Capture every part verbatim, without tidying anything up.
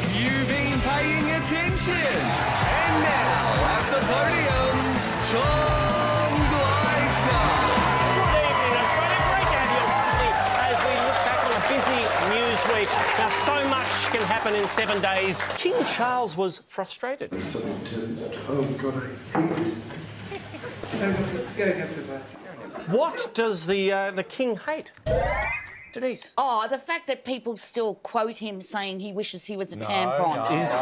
Have you been paying attention? And now at the podium, Tom Gleisner. Good evening, it's been a great day as we look back on a busy news week. Now, so much can happen in seven days. King Charles was frustrated. Oh, God, I hate this. Let's go have the bath. What does the uh, the king hate? Denise. Oh, the fact that people still quote him saying he wishes he was a no, tampon. No. Is... He,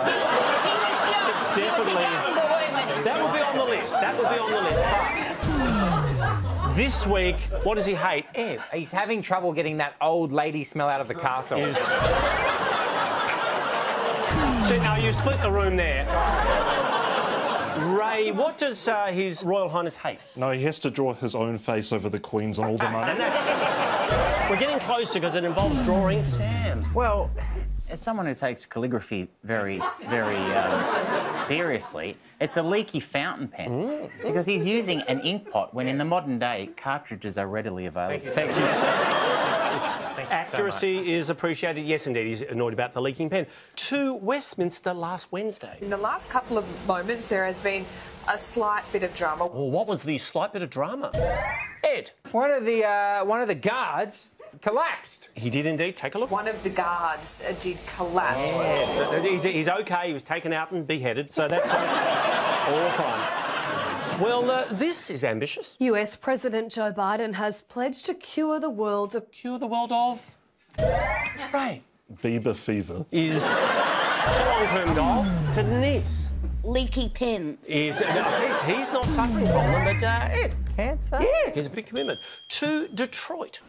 he was young. It's he definitely... was a young boy when he That will be on the list. That will be on the list. But this week, what does he hate? Ev. He's having trouble getting that old lady smell out of the castle. Is... so now you split the room there. Ray, what does uh, His Royal Highness hate? No, he has to draw his own face over the Queen's on all the money. And that's... We're getting closer because it involves drawing. Sam. Well, as someone who takes calligraphy very, very um, seriously, it's a leaky fountain pen mm. because he's using an ink pot when in the modern day cartridges are readily available. Thank you, sir. It's, accuracy so is appreciated. Yes, indeed, he's annoyed about the leaking pen. To Westminster last Wednesday. In the last couple of moments, there has been a slight bit of drama. Well, what was the slight bit of drama? Ed. One of the uh, one of the guards collapsed. He did indeed. Take a look. One of the guards uh, did collapse. Oh. He's, he's okay. He was taken out and beheaded. So that's all fine. Well, uh, this is ambitious. U S President Joe Biden has pledged to cure the world of... Cure the world of... Right. Bieber fever. Is... It's a long-term goal. To Denise. Leaky pins. Is... No, he's, he's not suffering from them, but, uh, Ed. Cancer. Yeah, here's a big commitment. To Detroit.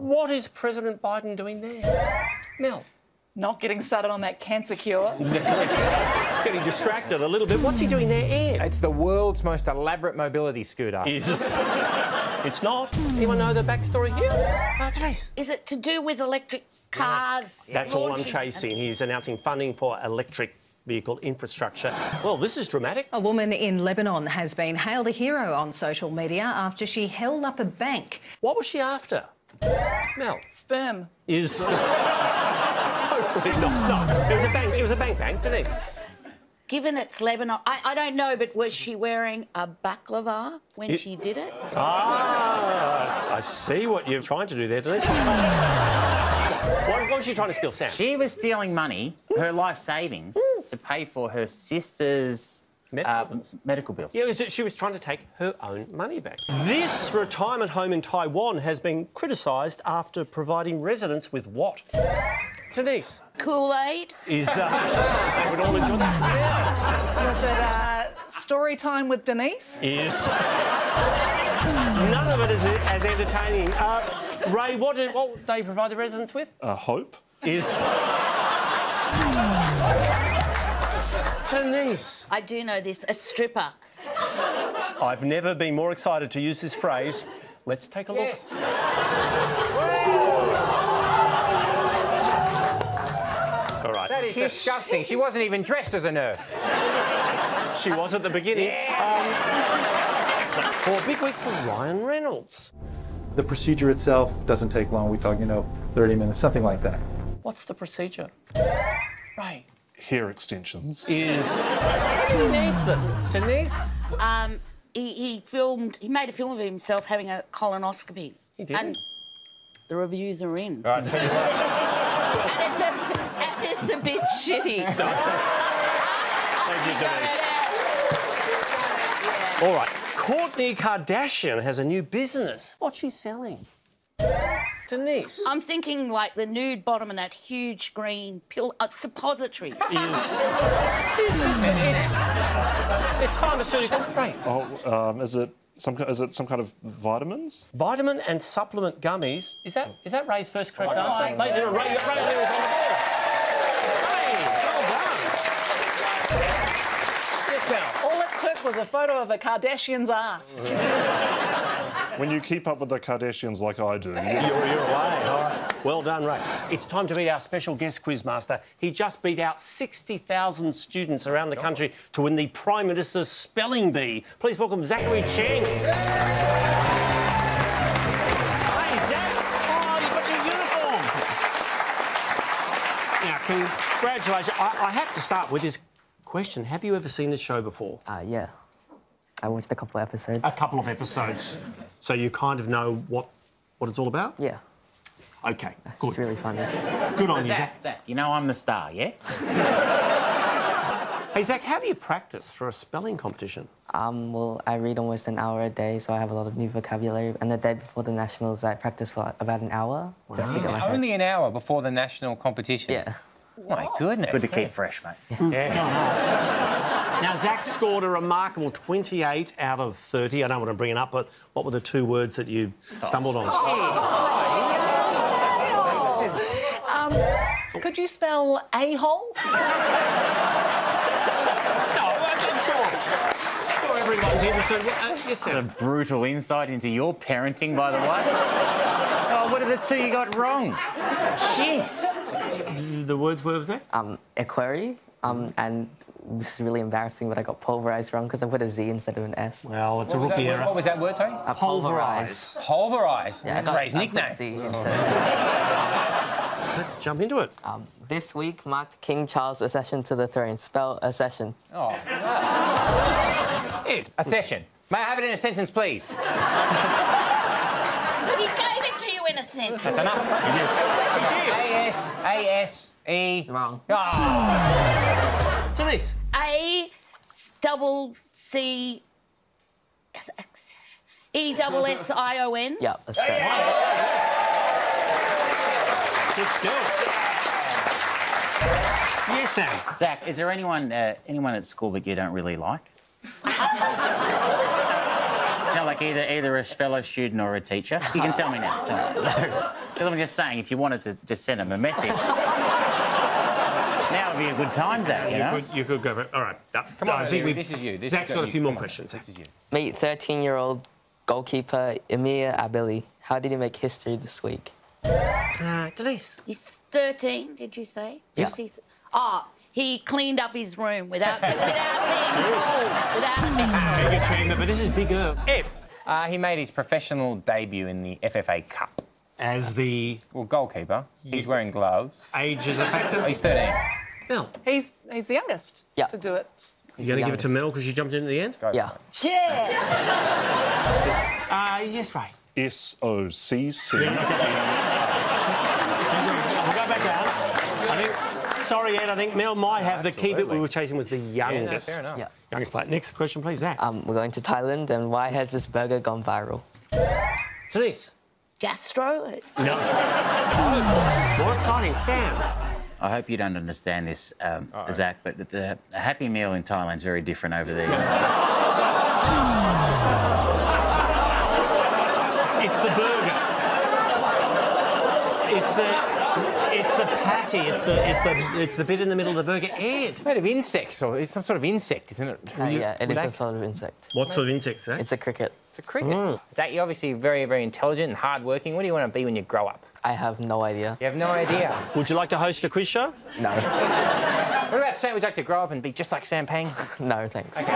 What is President Biden doing there? Mel. Not getting started on that cancer cure. Getting distracted a little bit. What's he doing there, Ed? It's the world's most elaborate mobility scooter. Is... It's not. Anyone know the backstory here? Oh, Denise. Is it to do with electric cars? Yes. That's all I'm chasing. He's announcing funding for electric vehicle infrastructure. Well, this is dramatic. A woman in Lebanon has been hailed a hero on social media after she held up a bank. What was she after? Mel. Sperm. Is... Hopefully not. No, it was a bank. It was a bank bank, didn't it? Given it's Lebanon, I, I don't know. But was she wearing a baklava when it... she did it? Ah, I see what you're trying to do there, Denise. What, what was she trying to steal, Sam? She was stealing money, her life savings, to pay for her sister's medical, uh, bills. medical bills. Yeah, she was trying to take her own money back. This retirement home in Taiwan has been criticised after providing residents with what? Denise. Kool-Aid. Is, uh... they would all enjoy that. Yeah. Was it, uh, story time with Denise? Yes. None of it is as entertaining. Uh, Ray, what did what they provide the residents with? Uh, hope. Is... Denise. I do know this. A stripper. I've never been more excited to use this phrase. Let's take a yes. look. That is disgusting. She wasn't even dressed as a nurse. She was at the beginning. Yeah. Um, for a big week for Ryan Reynolds. The procedure itself doesn't take long. We talk, you know, thirty minutes, something like that. What's the procedure? Right. Hair extensions. Is... Who needs them? Denise? Um, he, he filmed... He made a film of himself having a colonoscopy. He did? And the reviews are in. All right, tell you what. And it's a... It's a bit shitty. No, thank you, Denise. All right. Kourtney Kardashian has a new business. What's she selling? Denise. I'm thinking like the nude bottom and that huge green pill. Uh, suppositories. Is... it's, it's, it's, it's pharmaceutical. Right. Oh, um, is it? Some, is it some kind of vitamins? Vitamin and supplement gummies. Is that is that Ray's first correct oh, answer? Ladies and gentlemen, Ray, Ray, Ray, Ray is on the board. Ray, well done. Yes, now. All it took was a photo of a Kardashian's ass. When you keep up with the Kardashians like I do, you're, you're away. All right. Well done, Ray. It's time to meet our special guest quizmaster. He just beat out sixty thousand students around the country to win the Prime Minister's Spelling Bee. Please welcome Zachary Cheng. Hey, Zach. Oh, you've got your Congratulations. I, I have to start with this question. Have you ever seen this show before? Uh, yeah. I watched a couple of episodes. A couple of episodes. So you kind of know what, what it's all about? Yeah. OK, That's good. It's really funny. Good on you, Zach. Zach, you know I'm the star, yeah? Hey, Zach, how do you practice for a spelling competition? Um, well, I read almost an hour a day, so I have a lot of new vocabulary. And the day before the Nationals, I practice for like, about an hour. Wow. Just to get my head. Only an hour before the National competition? Yeah. My goodness. Good to keep fresh, mate. Yeah. yeah. Now, Zach scored a remarkable twenty-eight out of thirty. I don't want to bring it up, but what were the two words that you stumbled on? Oh, um, could you spell a-hole? No, I'm not sure. Sure everyone's interested. Uh, yes, sir. That's a brutal insight into your parenting, by the way. Oh, what are the two you got wrong? Jeez. The words were, was that? Um, equerry. Um, and this is really embarrassing, but I got pulverised wrong because I put a Z instead of an S. Well, it's what a rookie error. What was that word, sorry? Uh, pulverise. Pulverise. Yeah, that's Ray's nickname. Oh. Let's jump into it. Um, this week marked King Charles' accession to the throne. Spell accession. Oh. Ed, accession. May I have it in a sentence, please? Innocent. That's enough. A S A S E. Wrong. Oh. Denise. A double C E double S I O N. Yep, that's correct. It's good. Yes, Sam. Zach, is there anyone uh, anyone at school that you don't really like? You know, like either either a fellow student or a teacher. You can tell me now. Because I'm just saying, if you wanted to just send them a message, now would be a good time, Zach. You, you know, could, you could go for it. All right, no, come on. No, I think this is you. This Zach's got, got a few more questions. This is you. Meet thirteen-year-old goalkeeper Emir Abeli. How did he make history this week? Uh, Denise. He's thirteen. Did you say? Yeah. Ah. He cleaned up his room without, without being told. Without being told. Big achievement, but this is bigger. Ed. Uh, he made his professional debut in the F F A Cup. As the... Well, goalkeeper. You... He's wearing gloves. Age is a factor? Oh, he's thirteen. Mel. He's, he's the youngest yep. to do it. You're going to give it to Mel because she jumped in at the end? Go yeah. Yeah! uh, yes, right. S O C C. We'll go back down. I think... Sorry, Ed, I think Mel might have the Absolutely. key bit we were chasing was the youngest. Yeah, fair enough. Yeah. Youngest player. Next question, please, Zach. Um, we're going to Thailand, and why has this burger gone viral? Denise. Gastro? No. More exciting. Sam. I hope you don't understand this, um, uh-oh. Zach, but the, the Happy Meal in Thailand's very different over there. It's the burger. It's the... It's the patty. It's the it's the it's the bit in the middle of the burger. Ed. It's made of insects, or it's some sort of insect, isn't it? Uh, yeah, it is some sort of insect. What sort of insect? Eh? It's a cricket. It's a cricket. Mm. Zach, you're obviously very, very intelligent and hardworking. What do you want to be when you grow up? I have no idea. You have no idea. Would you like to host a quiz show? No. What about Sam? Would you like to grow up and be just like Sam Pang? No, thanks. Okay.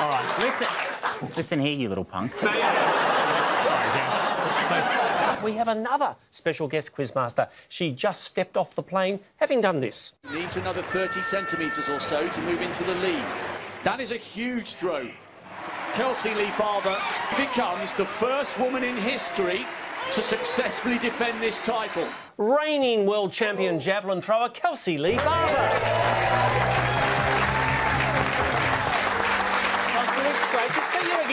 All right, listen. Listen here, you little punk. Sorry, Zach. We have another special guest quizmaster. She just stepped off the plane, having done this. Needs another thirty centimetres or so to move into the league. That is a huge throw. Kelsey Lee Barber becomes the first woman in history to successfully defend this title. Reigning world champion javelin thrower Kelsey Lee Barber.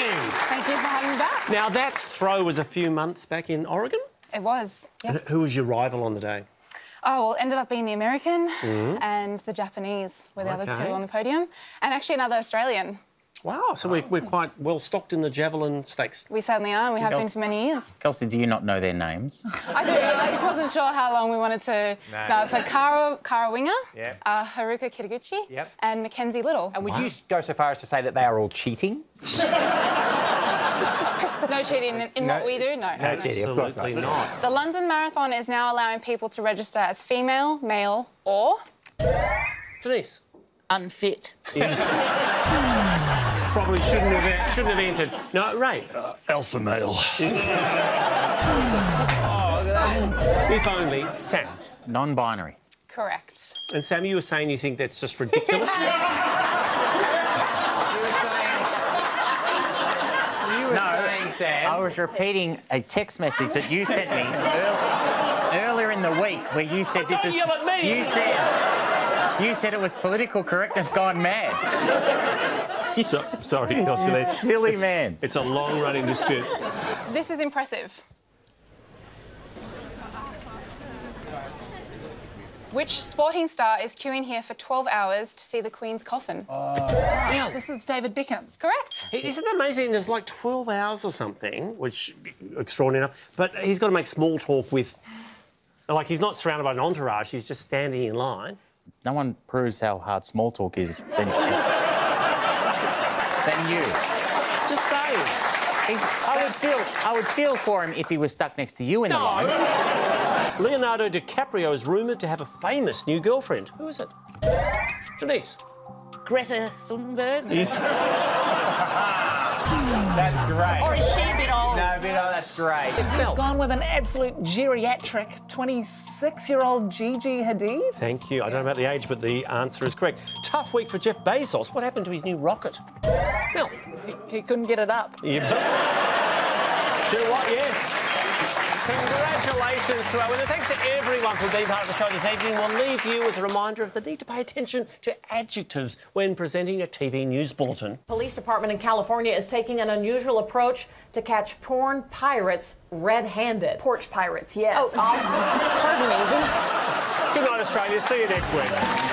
Thank you for having me back. Now, that throw was a few months back in Oregon? It was, yeah. Who was your rival on the day? Oh, well, it ended up being the American mm-hmm. and the Japanese were the okay. other two on the podium. And actually another Australian. Wow, so oh. we're, we're quite well-stocked in the javelin stakes. We certainly are, and we have Kelsey, been for many years. Kelsey, do you not know their names? I do, I just wasn't sure how long we wanted to... No, no so Kara, Kara Winger, yep. uh, Haruka Kitaguchi yep. and Mackenzie Little. And would wow. you go so far as to say that they are all cheating? No cheating in, in no, what we do, no. No cheating, of course not. not. The London Marathon is now allowing people to register as female, male or... Denise. Unfit. Is... probably shouldn't have shouldn't have entered. No, right. Uh, alpha male. Oh, if only. Sam. Non-binary. Correct. And Sam, you were saying you think that's just ridiculous. I was repeating a text message that you sent me earlier, earlier in the week, where you said oh, this don't is. Yell at me. You said you said it was political correctness gone mad. So, sorry, you silly it's, man. It's a long-running dispute. This is impressive. Which sporting star is queuing here for twelve hours to see the Queen's coffin? Oh. Wow, this is David Beckham. Correct. He, isn't it amazing? There's like twelve hours or something, which extraordinary enough. But he's got to make small talk with... Like, he's not surrounded by an entourage. He's just standing in line. No one proves how hard small talk is than, than you. Just saying. He's, I, would feel, I would feel for him if he was stuck next to you in no. the line. Leonardo DiCaprio is rumoured to have a famous new girlfriend. Who is it? Denise. Greta Thunberg. That's great. Or is she a bit old? No, a bit old, that's great. He's gone with an absolute geriatric twenty-six-year-old Gigi Hadid. Thank you. I don't know about the age, but the answer is correct. Tough week for Jeff Bezos. What happened to his new rocket? Mel. He, he couldn't get it up. Yeah. Do you know what? Yes. Congratulations to our winner. Thanks to everyone for being part of the show this evening. We'll leave you with a reminder of the need to pay attention to adjectives when presenting a T V news bulletin. Police department in California is taking an unusual approach to catch porn pirates red-handed. Porch pirates, yes. Oh, pardon me. Good night, Australia. See you next week.